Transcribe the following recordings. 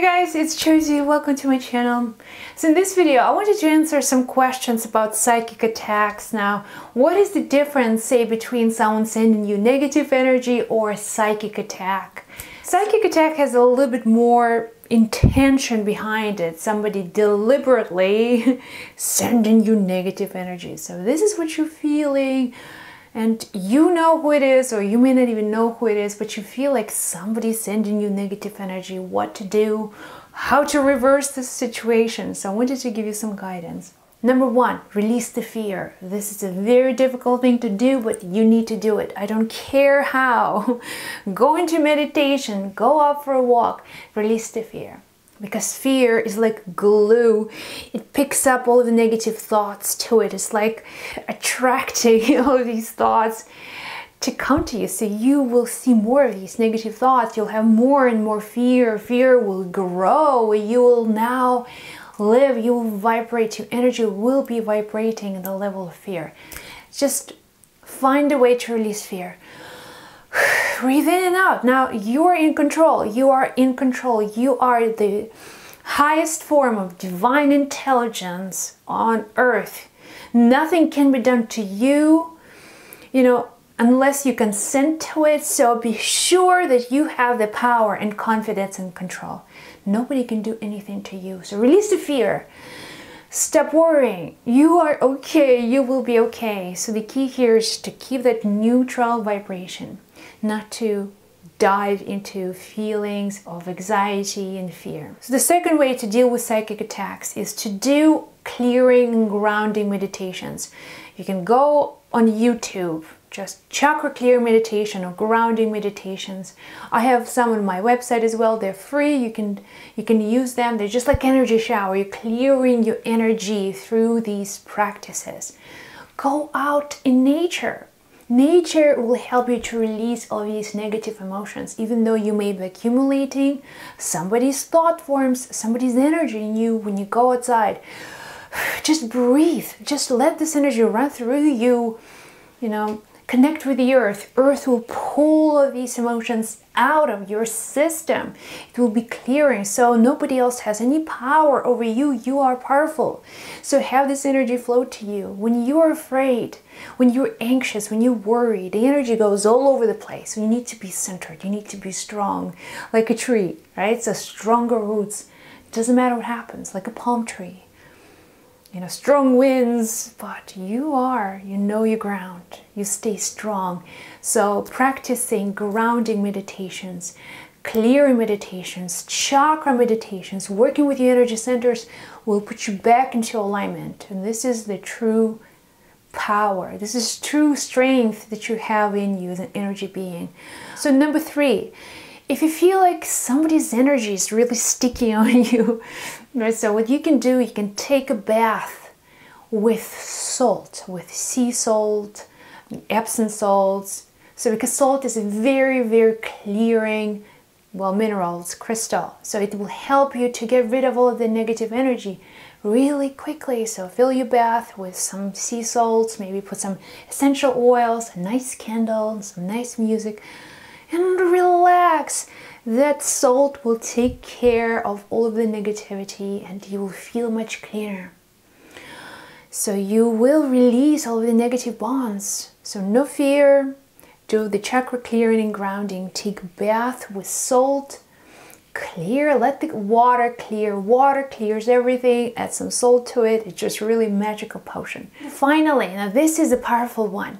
Hey guys, it's Josie, welcome to my channel. So in this video I wanted to answer some questions about psychic attacks. Now, what is the difference, say, between someone sending you negative energy or a psychic attack? Psychic attack has a little bit more intention behind it, somebody deliberately sending you negative energy. So this is what you're feeling, and you know who it is, or you may not even know who it is, but you feel like somebody's sending you negative energy, what to do, how to reverse this situation. So I wanted to give you some guidance. Number one, release the fear. This is a very difficult thing to do, but you need to do it. I don't care how. Go into meditation, go out for a walk, release the fear. Because fear is like glue. It picks up all the negative thoughts to it. It's like attracting all these thoughts to come to you. So you will see more of these negative thoughts. You'll have more and more fear. Fear will grow. You will now live. You will vibrate. Your energy will be vibrating at the level of fear. Just find a way to release fear. Breathe in and out. Now you're in control. You are in control. You are the highest form of divine intelligence on earth. Nothing can be done to you, unless you consent to it. So be sure that you have the power and confidence and control. Nobody can do anything to you. So release the fear. Stop worrying. You are okay. You will be okay. So the key here is to keep that neutral vibration, not to dive into feelings of anxiety and fear. So the second way to deal with psychic attacks is to do clearing and grounding meditations. You can go on YouTube, just chakra clear meditation or grounding meditations. I have some on my website as well. They're free. You can use them. They're just like energy shower. You're clearing your energy through these practices. Go out in nature. Nature will help you to release all these negative emotions, even though you may be accumulating somebody's thought forms, somebody's energy in you. When you go outside, just breathe, just let this energy run through you, connect with the earth. Earth will pull all these emotions out of your system. It will be clearing, so nobody else has any power over you. You are powerful. So have this energy flow to you. When you're afraid, when you're anxious, when you worry, the energy goes all over the place. You need to be centered. You need to be strong, like a tree, right? So stronger roots. It doesn't matter what happens, like a palm tree. Strong winds, but you are, your ground. You stay strong. So practicing grounding meditations, clearing meditations, chakra meditations, working with your energy centers will put you back into alignment. And this is the true power. This is true strength that you have in you as an energy being. So number three, if you feel like somebody's energy is really sticky on you, right? So what you can do, you can take a bath with salt, with sea salt, Epsom salts. So because salt is a very, very clearing, minerals, crystal. So it will help you to get rid of all of the negative energy really quickly. So fill your bath with some sea salts, maybe put some essential oils, a nice candle, some nice music, and relax. That salt will take care of all of the negativity and you will feel much cleaner. So you will release all of the negative bonds. So no fear, do the chakra clearing and grounding, take bath with salt, clear, let the water clear. Water clears everything, add some salt to it. It's just really magical potion. Finally, now this is a powerful one.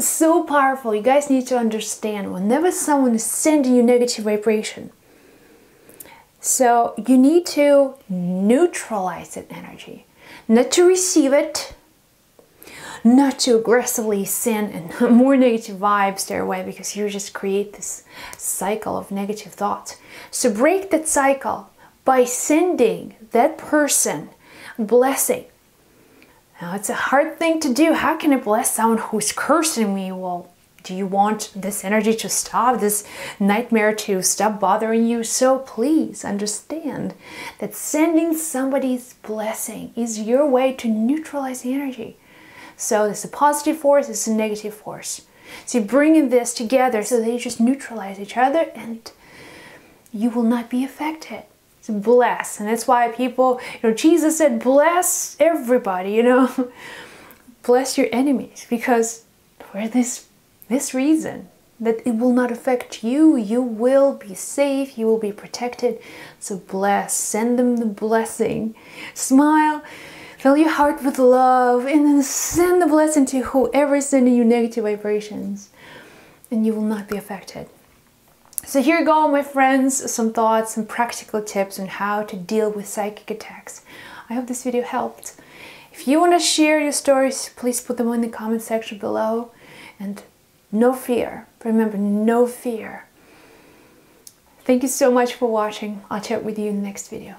So powerful. You guys need to understand, whenever someone is sending you negative vibration, so you need to neutralize that energy, not to receive it, not to aggressively send more negative vibes their way, because you just create this cycle of negative thoughts. So break that cycle by sending that person blessing. Now, it's a hard thing to do. How can I bless someone who's cursing me? Well, do you want this energy to stop, this nightmare to stop bothering you? So please understand that sending somebody's blessing is your way to neutralize the energy. So there's a positive force, there's a negative force. So you're bringing this together so they just neutralize each other, and you will not be affected. It's blessed. And that's why people, Jesus said, bless everybody, bless your enemies, because for this reason, that it will not affect you. You will be safe, you will be protected. So bless, send them the blessing. Smile, fill your heart with love, and then send the blessing to whoever is sending you negative vibrations, and you will not be affected. So here you go, my friends, some thoughts, some practical tips on how to deal with psychic attacks. I hope this video helped. If you want to share your stories, please put them in the comment section below. And no fear. Remember, no fear. Thank you so much for watching. I'll chat with you in the next video.